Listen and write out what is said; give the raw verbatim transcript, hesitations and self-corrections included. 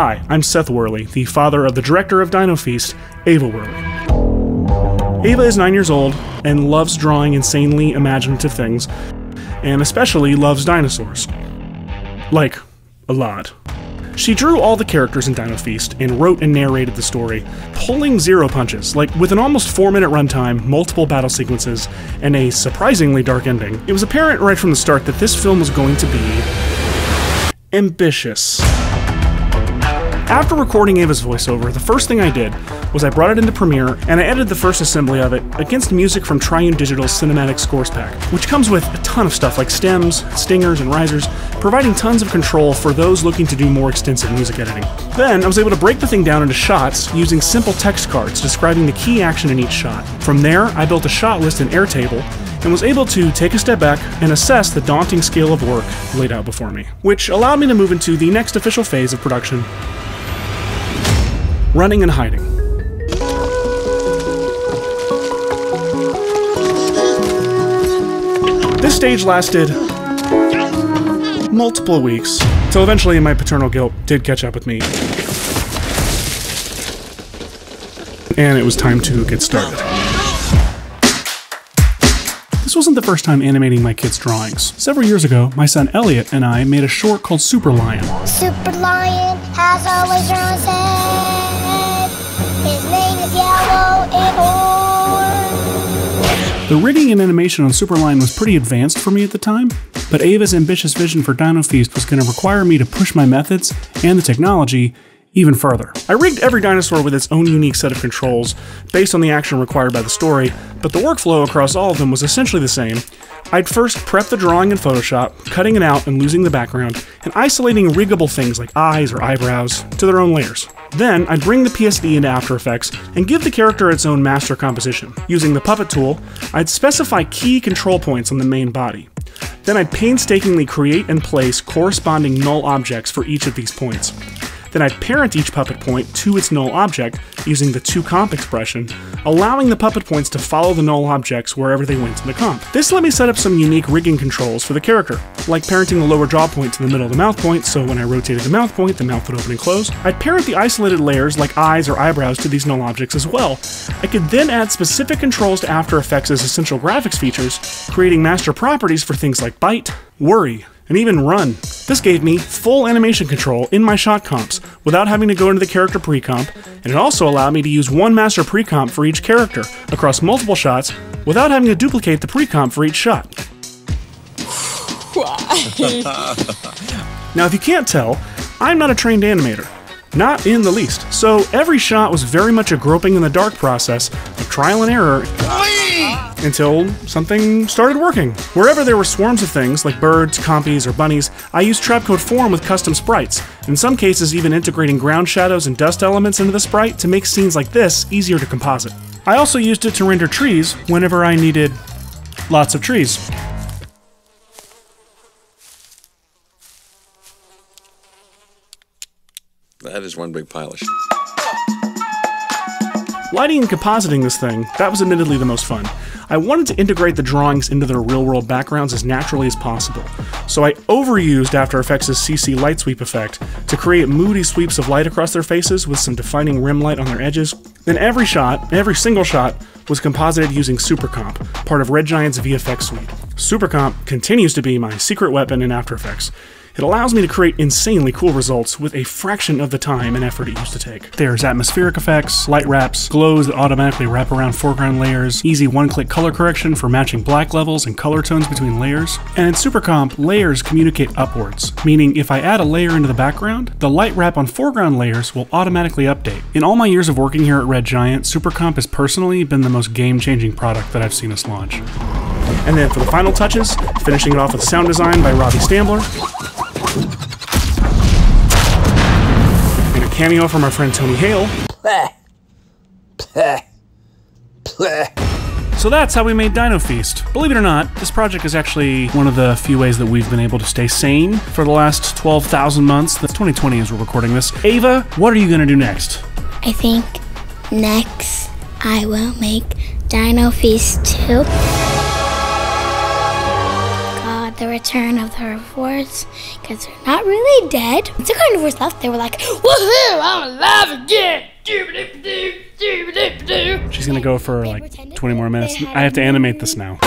Hi, I'm Seth Worley, the father of the director of Dino Feast, Eva Worley. Eva is nine years old and loves drawing insanely imaginative things, and especially loves dinosaurs. Like, a lot. She drew all the characters in Dino Feast and wrote and narrated the story, pulling zero punches. Like, with an almost four minute runtime, multiple battle sequences, and a surprisingly dark ending, it was apparent right from the start that this film was going to be ambitious. After recording Eva's voiceover, the first thing I did was I brought it into Premiere and I edited the first assembly of it against music from Triune Digital's Cinematic Scores Pack, which comes with a ton of stuff like stems, stingers, and risers, providing tons of control for those looking to do more extensive music editing. Then I was able to break the thing down into shots using simple text cards describing the key action in each shot. From there, I built a shot list in Airtable and was able to take a step back and assess the daunting scale of work laid out before me, which allowed me to move into the next official phase of production: running and hiding. This stage lasted multiple weeks, so eventually my paternal guilt did catch up with me. And it was time to get started. This wasn't the first time animating my kids' drawings. Several years ago, my son Elliot and I made a short called Superlion. Superlion has always drawn his head. His name is Yellow and Orange. The rigging and animation on Superlion was pretty advanced for me at the time, but Eva's ambitious vision for Dino Feast was going to require me to push my methods and the technology even further. I rigged every dinosaur with its own unique set of controls based on the action required by the story, but the workflow across all of them was essentially the same. I'd first prep the drawing in Photoshop, cutting it out and losing the background, and isolating riggable things like eyes or eyebrows to their own layers. Then, I'd bring the P S V into After Effects and give the character its own master composition. Using the puppet tool, I'd specify key control points on the main body. Then I'd painstakingly create and place corresponding null objects for each of these points. Then I'd parent each puppet point to its null object using the to comp expression, allowing the puppet points to follow the null objects wherever they went in the comp. This let me set up some unique rigging controls for the character, like parenting the lower jaw point to the middle of the mouth point, so when I rotated the mouth point, the mouth would open and close. I'd parent the isolated layers like eyes or eyebrows to these null objects as well. I could then add specific controls to After Effects as essential graphics features, creating master properties for things like bite, worry, and even run. This gave me full animation control in my shot comps without having to go into the character pre-comp, and it also allowed me to use one master pre-comp for each character across multiple shots without having to duplicate the pre-comp for each shot. Now, if you can't tell, I'm not a trained animator. Not in the least. So every shot was very much a groping in the dark process of trial and error until something started working. Wherever there were swarms of things like birds, compies, or bunnies, I used Trapcode Form with custom sprites, in some cases even integrating ground shadows and dust elements into the sprite to make scenes like this easier to composite. I also used it to render trees whenever I needed lots of trees. That is one big pile of shit. Lighting and compositing this thing, that was admittedly the most fun. I wanted to integrate the drawings into their real-world backgrounds as naturally as possible, so I overused After Effects' C C light sweep effect to create moody sweeps of light across their faces with some defining rim light on their edges. Then every shot, every single shot, was composited using Super Comp, part of Red Giant's V F X suite. Super Comp continues to be my secret weapon in After Effects. It allows me to create insanely cool results with a fraction of the time and effort it used to take. There's atmospheric effects, light wraps, glows that automatically wrap around foreground layers, easy one-click color correction for matching black levels and color tones between layers, and in Supercomp, layers communicate upwards, meaning if I add a layer into the background, the light wrap on foreground layers will automatically update. In all my years of working here at Red Giant, Supercomp has personally been the most game-changing product that I've seen us launch. And then for the final touches, finishing it off with sound design by Robbie Stambler, and a cameo from our friend Tony Hale. So that's how we made Dino Feast. Believe it or not, this project is actually one of the few ways that we've been able to stay sane for the last twelve thousand months. That's twenty twenty as we're recording this. Eva, what are you going to do next? I think next I will make Dino Feast two. the return of the herbivores, because they're not really dead. Once the carnivores left, they were like, woohoo, I'm alive again! She's gonna go for like twenty more minutes. I have to animate this now.